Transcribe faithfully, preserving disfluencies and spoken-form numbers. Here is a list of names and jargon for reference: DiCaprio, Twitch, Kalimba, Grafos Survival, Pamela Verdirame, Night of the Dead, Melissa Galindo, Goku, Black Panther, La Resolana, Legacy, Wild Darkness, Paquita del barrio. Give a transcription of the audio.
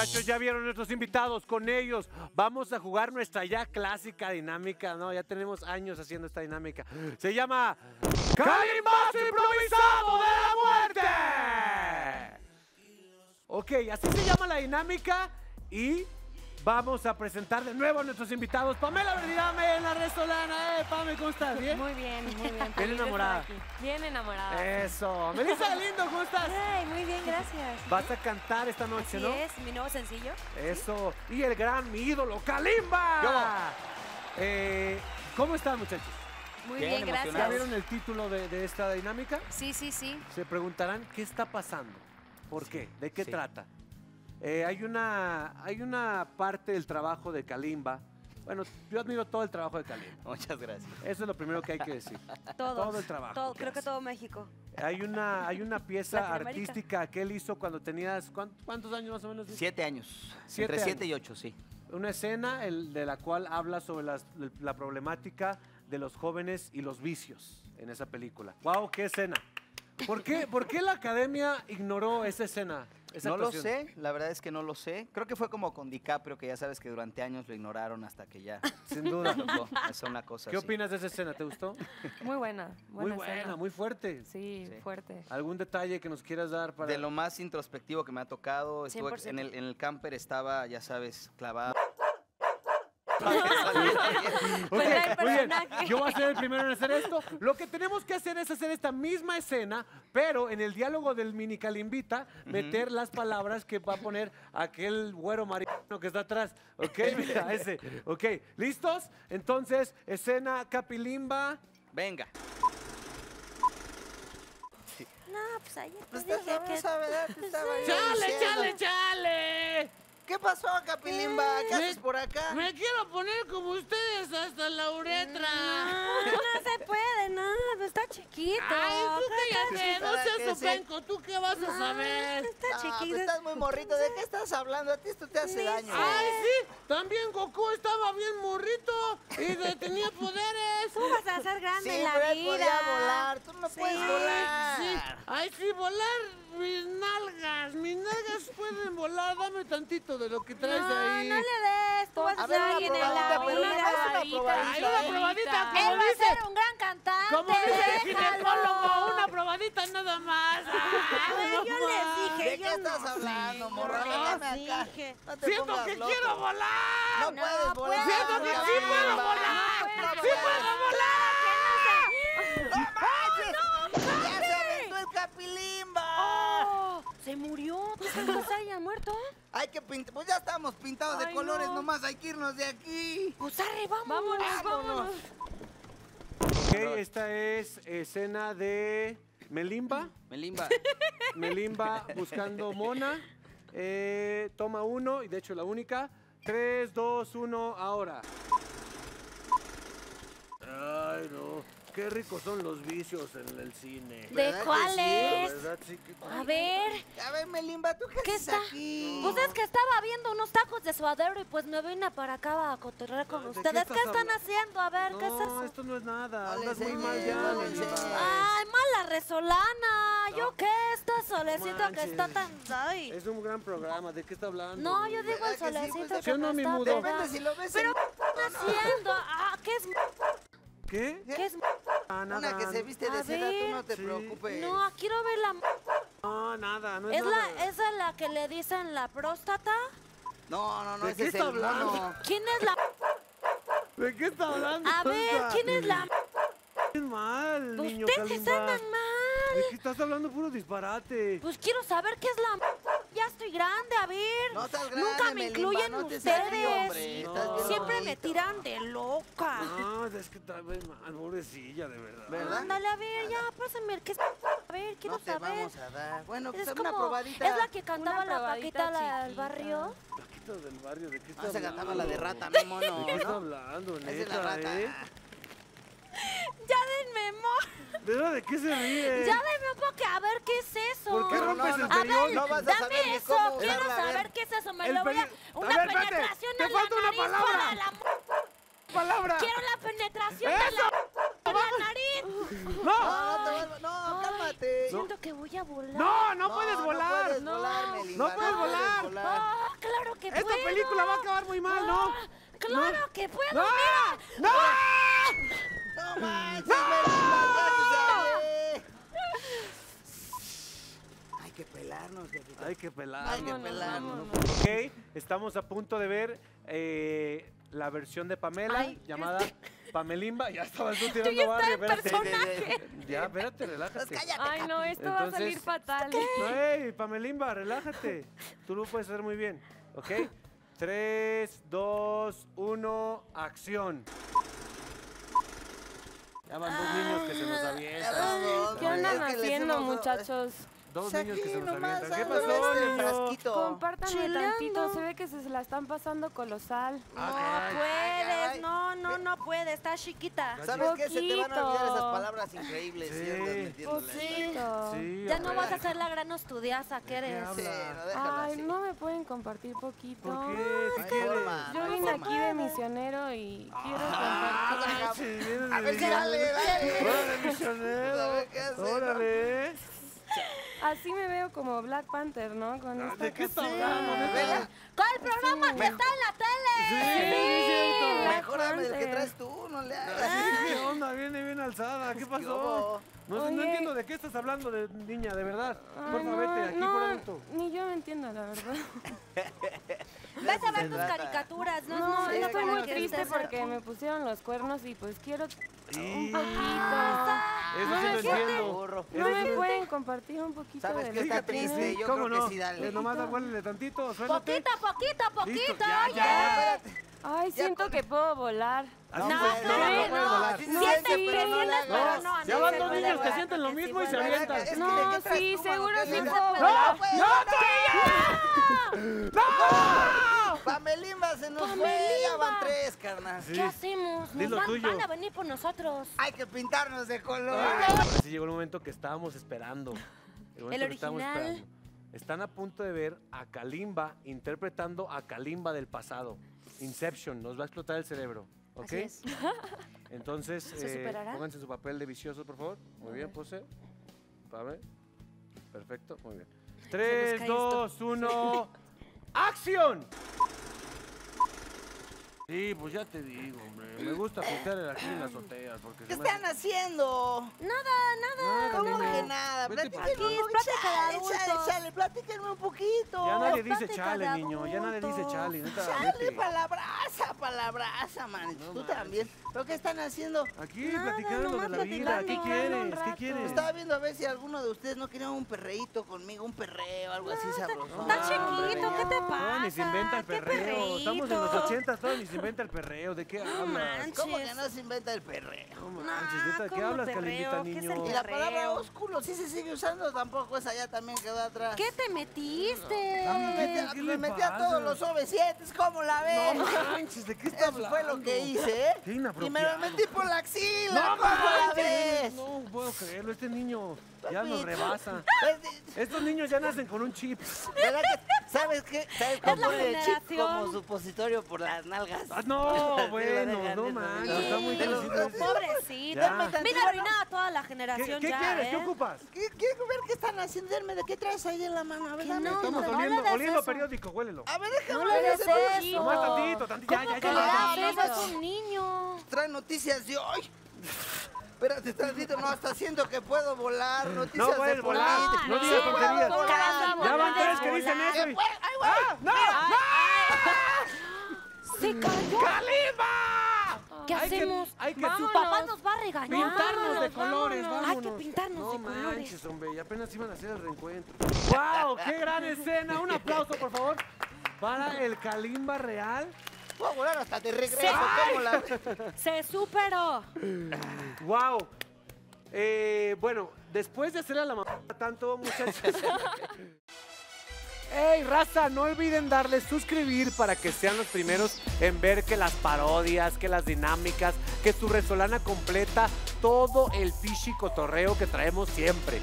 Muchachos, ya vieron nuestros invitados, con ellos vamos a jugar nuestra ya clásica dinámica, ¿no? Ya tenemos años haciendo esta dinámica. Se llama... ¡Kalimba improvisado de la muerte! Ok, así se llama la dinámica y vamos a presentar de nuevo a nuestros invitados. Pamela Verdirame en la Resolana. Eh, Pame, ¿cómo estás? ¿Bien? Muy bien, muy bien. Bien enamorada. Bien enamorada. Eso. Melissa Galindo, ¿cómo estás? Ay, muy bien, gracias. Vas a cantar esta noche, así ¿no? Sí, es mi nuevo sencillo. Eso. ¿Sí? Y el gran, mi ídolo, Kalimba. Eh, ¿Cómo están, muchachos? Muy bien, bien gracias. ¿Ya vieron el título de, de esta dinámica? Sí, sí, sí. Se preguntarán qué está pasando, por sí. qué, de qué sí. trata. Eh, hay, una, hay una parte del trabajo de Kalimba. Bueno, yo admiro todo el trabajo de Kalimba. Muchas gracias. Eso es lo primero que hay que decir. Todos, todo el trabajo. Todo, creo que todo México. Hay una, hay una pieza artística que él hizo cuando tenías... ¿Cuántos, cuántos años más o menos? Siete años. Siete Entre siete años. y ocho, sí. Una escena el, de la cual habla sobre las, la problemática de los jóvenes y los vicios en esa película. ¡Wow, qué escena! ¿Por qué, ¿Por qué la academia ignoró esa escena? Esa no actuación. Lo sé, la verdad es que no lo sé. Creo que fue como con DiCaprio, que ya sabes que durante años lo ignoraron hasta que ya... Sin duda. Tocó. Es una cosa ¿Qué así. opinas de esa escena? ¿Te gustó? Muy buena. buena muy buena, escena. muy fuerte. Sí, sí, fuerte. ¿Algún detalle que nos quieras dar para...? De lo más introspectivo que me ha tocado, estuvo en, el, en el camper estaba, ya sabes, clavado. Okay, muy bien. Yo voy a ser el primero en hacer esto. Lo que tenemos que hacer es hacer esta misma escena, pero en el diálogo del mini Kalimbita, meter uh-huh. las palabras que va a poner aquel güero marino que está atrás. Ok, mira, ese. Ok, ¿listos? Entonces, escena Kalimba. Venga. Sí. No, pues ayer te dije que... Pues, ¡Chale, chale, chale! ¿Qué pasó, Kalimba? ¿Qué me, haces por acá? Me quiero poner como ustedes hasta la uretra. No, no se puede, no, está chiquito. Ay, tú cállate, no seas sopenco, ¿tú qué vas a saber? Está chiquito. Tú estás muy morrito, ¿de qué estás hablando? A ti esto te hace daño. Ay, sí, también Goku estaba bien morrito y tenía poderes. Tú vas a ser grande en la vida. Sí, podía volar, tú no puedes volar. Ay, sí, volar mis nalgas, mis nalgas pueden volar, dame tantito de lo que traes no, ahí. No, no le des. Tú vas a ser alguien en la vida. Una probadita. Él va dice, a ser un gran cantante. Como dice el ginecólogo, una probadita nada más. A ver, no, yo les dije. ¿De yo qué no. estás hablando, morra? Dije. No te Siento que loco. quiero volar. No, no puedes volar. Siento no, que sí puedo volar. ¡Sí puedo volar! ¡No manches! ¡Ya se aventó el Kalimba! ¡Se murió! ¿Tú sabes que haya muerto? Hay que pintar, pues ya estamos pintados Ay, de colores, no. nomás hay que irnos de aquí. Pues arre, vámonos, vámonos, vámonos. Ok, esta es escena de Melimba. Melimba. Melimba buscando mona. Eh, toma uno, y de hecho la única. Tres, dos, uno, ahora. Ay, no. Qué ricos son los vicios en el cine. ¿De cuáles? Sí, sí, a ver. A ver, Melimba, ¿tú qué, ¿Qué haces está? aquí? Pues es que estaba viendo unos tacos de suadero y pues me vine para acá a cotorrear con no, ustedes. ¿Qué, ¿Qué están haciendo? A ver, no, ¿qué es eso? No, esto no es nada. Andas muy mal ya, no, Melimba. Ay, mala resolana. No. ¿Yo qué? Este solecito Manches. que está tan... Ay. Es un gran programa. ¿De qué está hablando? No, yo digo el solecito que, sí, pues, que no me está mudo. Depende si lo ves Pero, en... ¿qué están haciendo? Ah, ¿qué es...? ¿Qué? ¿Qué es? Ah, nada. Una que se viste de seda, tú no te sí. preocupes. No, quiero ver la... No, nada, no es, ¿Es nada. La, ¿Esa es la que le dicen la próstata? No, no, no, ¿De ese qué está es el... hablando? No. ¿Quién es la...? ¿De qué está hablando? A ver, ¿quién es la...? ¿Qué mal, niño Kalimba? Ustedes están mal. ¿De qué estás hablando? Puro disparate. Pues quiero saber qué es la... Ya estoy grande, a ver. No estás grande, Nunca me Melimba, incluyen no ustedes. Ríe, no. Siempre me tiran de loca. No, es que tal vez mal, pobrecilla, de verdad. ¿Verdad? Ándale, a ver, Nada. ya, pásame. ¿Qué es? A ver, quiero no te saber. Vamos a dar. Bueno, es como, una probadita. Es la que cantaba la Paquita del barrio. Paquita del barrio, ¿de qué está hablando? No se cantaba la de rata, no, mono. ¿De qué está hablando, neta, es la rata. ¿Eh? Ya denme amor. ¿Pero de qué se ríe? Ya denme un poco, a ver qué es eso. ¿Por qué rompes el periódico? A ver, no vas a dame saber eso, cómo quiero usarla, saber qué es eso. Me lo voy a... Una a ver, penetración te, te falta la nariz una palabra. La... palabra. Quiero la penetración eso. de la, la nariz. No, no, no, no, cálmate. Siento que voy a volar. No, no, no puedes volar. No puedes volar, no. Melimba, no puedes no volar. Puedes volar. Oh. ¡Claro que puedo! Esta película va a acabar muy mal, ¿no? ¡Claro no. que puedo! ¡No! ¡Mira! ¡No! ¡No! ¡No manches! ¡No! Hay que pelarnos, Paquita. Hay que pelarnos. Hay que pelarnos. Ok, estamos a punto de ver eh, la versión de Pamela Ay, llamada... Pamelimba, ya estabas tú tirando barrio. Espérate, personaje. Ya, espérate, relájate. Pues cállate, Ay, no, esto Entonces, va a salir fatal. ¿Qué? ¡Ey, Pamelimba, relájate! Tú lo puedes hacer muy bien, ¿ok? tres, dos, uno, acción. Ya van dos niños que se nos avientan. ¿Qué andan haciendo, muchachos? Dos Saquí, niños que se nos nomás, avientan. ¿Qué pasó, niños? Compártanme Chileando. tantito, se ve que se la están pasando colosal. No ay, puedes, ay, no, no, no puedes, estás chiquita. ¿Sabes Poquito. qué? Se te van a olvidar esas palabras increíbles. Sí, ¿sí? Poquito. Sí, ya no vas a ser la gran estudiaza que eres. Sí, no, déjala, ay, sí. no me pueden compartir poquito. ¿Por qué? Ay, ¿qué forma, yo vine forma. aquí de misionero y ah, quiero compartir. Ah, a ver, dale, dale. Órale, misionero. Órale. Así me veo como Black Panther, ¿no? Con esta ¿De qué está hablando? ¡Con el programa sí. que está en la tele! ¡Sí! sí, sí es Mejor dame el que traes tú, no le hagas. ¿Qué onda? Viene bien alzada, ¿qué pasó? No, sé, no entiendo de qué estás hablando, de, niña, de verdad. Ay, por favor, no, vete, aquí no, por adentro. Ni yo me entiendo, la verdad. Vas a ver tus caricaturas, ¿no? No, no, sí, estoy muy triste porque me pusieron los cuernos y pues quiero un poquito. Ah, eso no sí lo entiendo. No me pueden compartir un poquito. ¿Sabes que está triste? Yo creo no? que sí, dale. Nomás aguárdale tantito, suéltate. Poquito, poquito, poquito, oye. Ay, siento con... que puedo volar. No, no, no, no. Sienten, presientas, pero no. Ya van dos niños que sienten lo mismo y se avientan. No, sí, seguro sí puedo volar. ¡No, no, no! Pamelimba se nos fue, ya van tres, carnal. ¿Qué hacemos? Van a venir por nosotros. Hay que pintarnos de color. Sí, llegó el momento que estábamos esperando. El original. Están a punto de ver a Kalimba interpretando a Kalimba del pasado. Inception, nos va a explotar el cerebro, ¿ok? Así es. Entonces, ¿Se eh, pónganse su papel de vicioso, por favor. Muy bien, pose. Pame. Perfecto, muy bien. tres, dos, uno, ¡acción! Sí, pues ya te digo, hombre. Me gusta pintar aquí en las azoteas. Porque ¿Qué están me... haciendo? Nada, nada. ¿Cómo no, no, que nada? Platíquenme un poquito. Chale, chale, platíquenme un poquito. Ya nadie Platica dice chale, niño. Ya nadie dice chale. No chale, palabraza, palabraza, man. No, Tú man. también. ¿Pero qué están haciendo? Aquí, nada, platicando de la vida. ¿Qué quieres? ¿Qué quieres? Estaba viendo a ver si alguno de ustedes no quería un perreíto conmigo, un perreo, algo no, así sabroso. Está chiquito, ¿qué te pasa? Ni se inventa el perreo. Estamos en los ochentas, todos ni se inventa el perreo, ¿de qué hablas? No manches. ¿Cómo que no se inventa el perreo? No manches, ¿de qué hablas, Kalimita, niño? Y la palabra ósculo sí se sigue usando, tampoco esa ya también quedó atrás. ¿Qué te metiste? No, no, me metí, me metí a todos los obesientes, ¿cómo la ves? No manches, ¿de qué está hablando? Eso fue lo que hice, ¿eh? Qué inapropiado. Y me lo metí por la axila, no, ¿cómo la ves? No puedo creerlo, este niño ya nos rebasa. Estos niños ya nacen con un chip. ¿Verdad que sabes qué? ¿Sabes cómo pone el chip? Como supositorio por las nalgas. Ah, no, bueno, no manches, sí, está muy difícil. Pobrecita. Mira, orinada toda la generación. ¿Qué, qué ya, quieres? ¿Eh? ¿Qué ocupas? Quiero ver qué están haciendo. ¿De qué traes ahí en la mano? A ver, dame. No, Estamos no, oliendo, no oliendo periódico, huélelo. A ver, déjame no ver ese. No, más tantito, tantito. Ya, ya, ya. ya, ya, ya, ya. Es un niño. Trae noticias de hoy. Espérate, tantito, no, hasta siento que puedo volar. Noticias no puedes volar. No, no digas tonterías. Ya van tres que dicen eso. ¡No! ¡No! ¡Se cayó! ¡Kalimba! ¿Qué hacemos? Hay que, hay que su papá nos va a regañar. Pintarnos de colores, vámonos. Hay que pintarnos no de manches, colores. No manches, hombre, y apenas iban a hacer el reencuentro. ¡Wow! ¡Qué gran escena! Un aplauso, por favor, para el Kalimba real. ¡Voy a volar hasta de regreso! Se, la... ¡Se superó! ¡Wow! Eh, bueno, después de hacerle a la mamá tanto, muchachos... ¡Ey, raza! No olviden darle suscribir para que sean los primeros en ver que las parodias, que las dinámicas, que su resolana completa, todo el pichi cotorreo que traemos siempre.